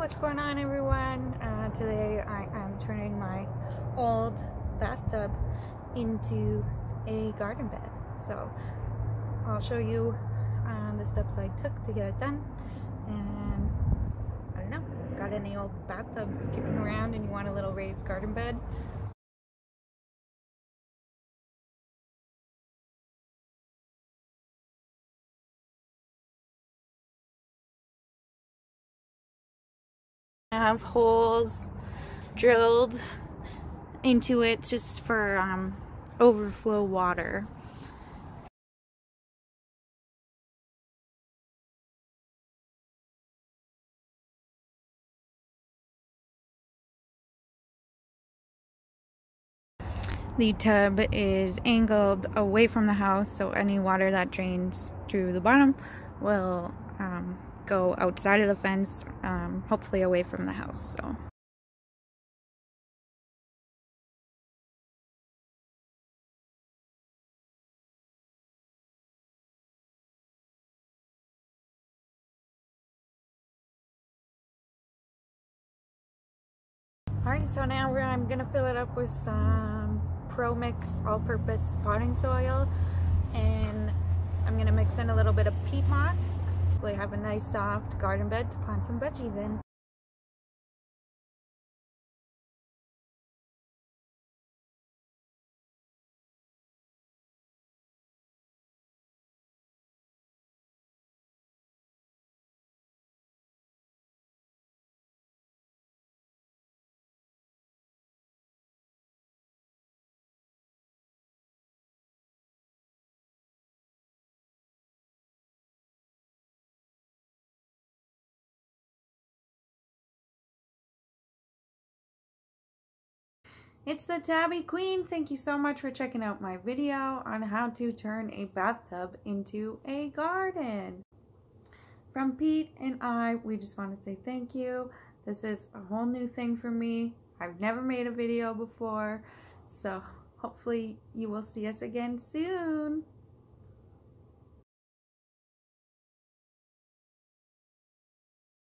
What's going on, everyone? Today I am turning my old bathtub into a garden bed, so I'll show you the steps I took to get it done. And I don't know, got any old bathtubs kicking around and you want a little raised garden bed? I have holes drilled into it just for overflow water. The tub is angled away from the house, so any water that drains through the bottom will go outside of the fence, hopefully away from the house. So alright, so now I'm gonna fill it up with some Pro Mix all-purpose potting soil, and I'm gonna mix in a little bit of peat moss. I have a nice soft garden bed to plant some veggies in. It's the Tabby Queen. Thank you so much for checking out my video on how to turn a bathtub into a garden. From Pete and I, we just want to say thank you. This is a whole new thing for me. I've never made a video before, so hopefully you will see us again soon.